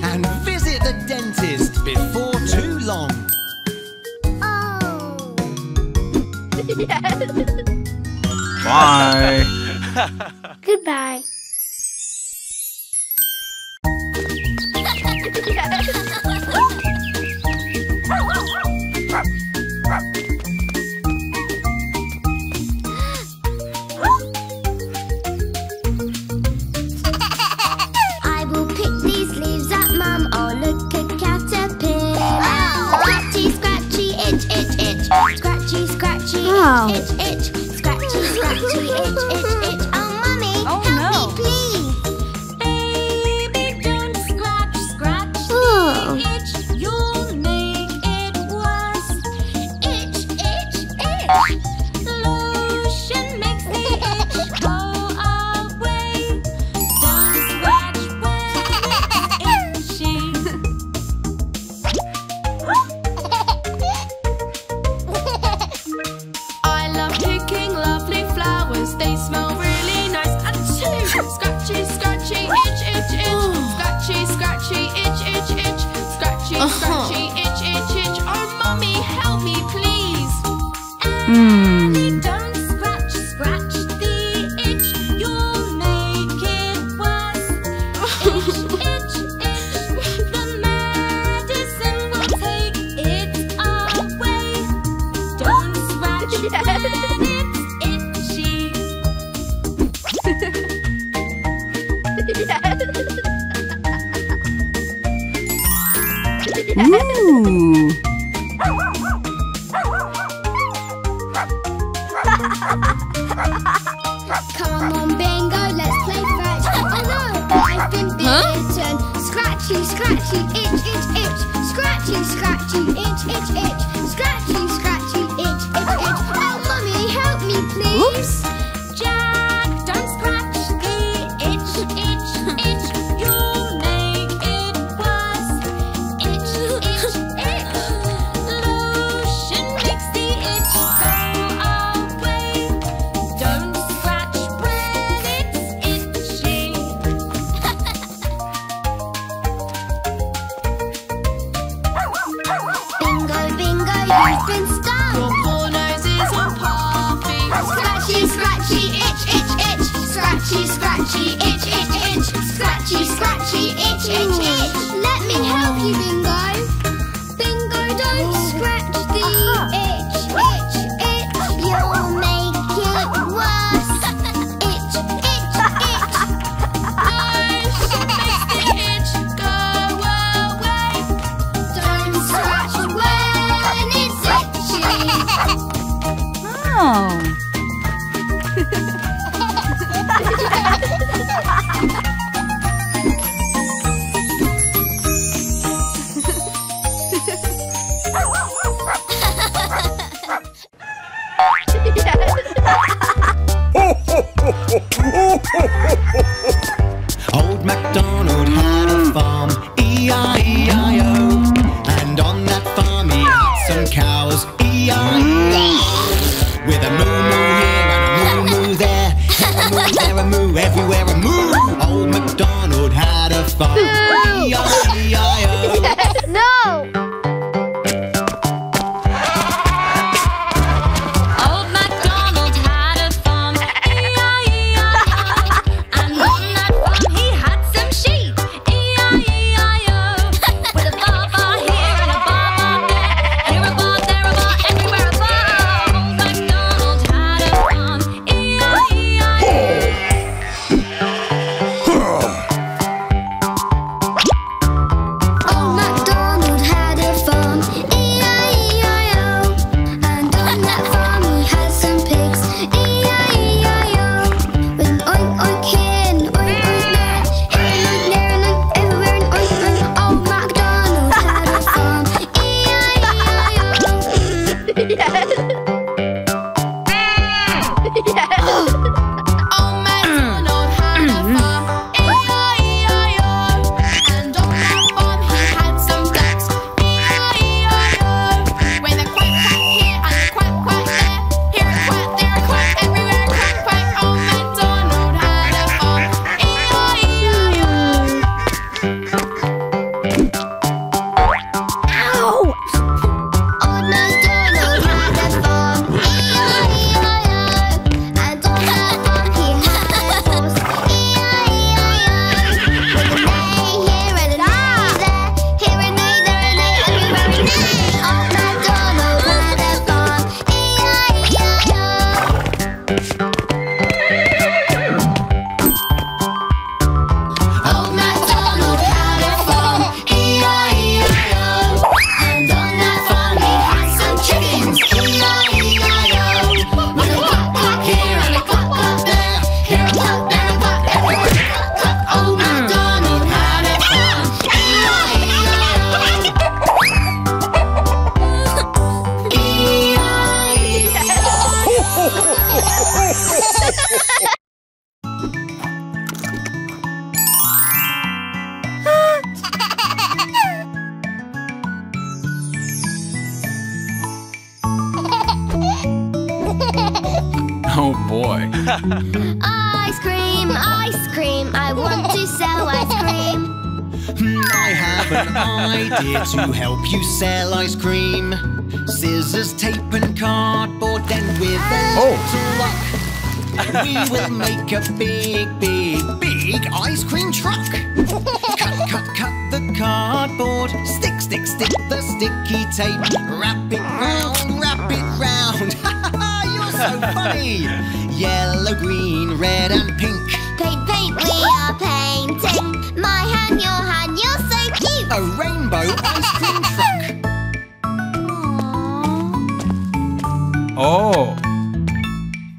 And visit the dentist before too long. Bye. Goodbye. I will pick these leaves up, Mum. Oh, look, a caterpillar. Scratchy, scratchy, itch, itch, itch. Scratchy, scratchy, itch, itch, itch. Scratchy, scratchy, itch, itch, itch. Oh, Mummy, help me, please. Baby, don't scratch, scratch the itch. You'll make it worse. Itch, itch, itch. Lotion makes the itch go away. Don't scratch when it's itchy. I love picking lovely flowers. They smell really nice. Achoo! Scratchy, scratchy, itch, itch, itch. Scratchy, scratchy, itch, itch, itch. Scratchy, scratchy, itch, itch, itch. Oh, Mummy, help me, please. Annie, don't scratch, scratch the itch. You'll make it worse. Itch, itch, itch. The medicine will take it away. Don't scratch when it's itchy. Ooh. Come on, Bingo, let's play fetch. Hello, I've been bitten. Scratchy, scratchy, itch, itch, itch. Scratchy, scratchy, itch, itch, itch. Scratchy, scratchy, itch, itch, itch. Oh, Mummy, help me, please. Oops. Jack, don't scratch the itch, itch, itch. You'll make it worse. Itch, itch, itch. Lotion makes the itch go away. Don't scratch when it's itchy. Bingo, bingo, you've been Your stung. poor nose is all puffy. Scratchy, scratchy, itch, itch, itch. Scratchy, scratchy, itch, itch, itch. Scratchy, scratchy, itch, itch, itch. Let me help you, Bingo. Bingo, don't scratch the itch, itch, itch. You'll make it worse. Itch, itch, itch. Lotion makes the itch go away. Don't scratch when it's itchy. Oh. Old MacDonald had a farm, E-I-E-I-O. And on that farm he had some cows, E-I-E-I-O. With a moon Oh boy. Ice cream, ice cream, I want to sell ice cream. I have an idea to help you sell ice cream. Scissors, tape and cardboard, then with a little luck, we will make a big, big, big ice cream truck. Cut, cut, cut the cardboard, stick, stick, stick the sticky tape, wrap it round, wrap it round. You're so funny! Yellow, green, red and pink. Paint, paint, we are painting. My hand, you're so cute. A rainbow ice cream truck. Oh!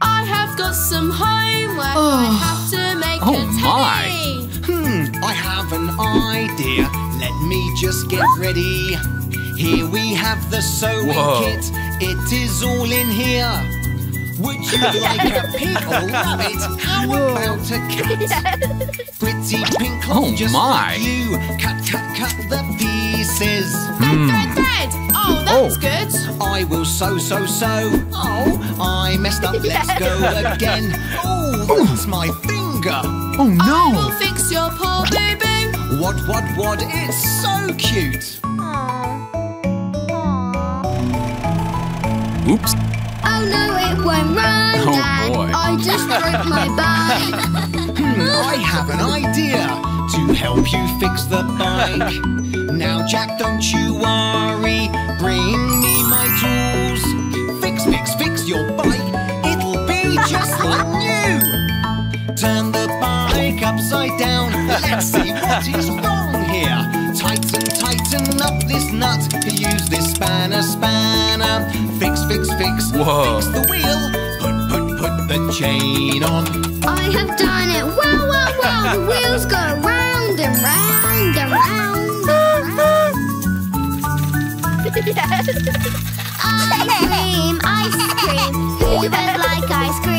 I have got some homework. I have to make a telly. I have an idea. Let me just get ready. Here we have the sewing kit. It is all in here. Would you like a pig or rabbit? How about a cat? Pretty pink cloth just like you. Cut, cut, cut the pieces. Thread, thread, thread. Oh, that's good. I will sew, sew, sew. Oh, I messed up. Let's go again. Oh, that's my finger. Oh, no. I will fix your poor boo-boo. What, what? It's so cute. Oops. Oh, no, it won't run, Dad. I just broke my bike. I have an idea to help you fix the bike. Now, Jack, don't you worry, bring me my tools. Fix, fix, fix your bike, it'll be just like new. Turn the bike upside down, let's see what is wrong here. Tighten, tighten up this nut, use this spanner, spanner. Fix, fix, fix, fix the wheel, put, put, put the chain on. I have done it, wow, wow, the wheels go round and round and round. Ice cream, ice cream. Who does like ice cream?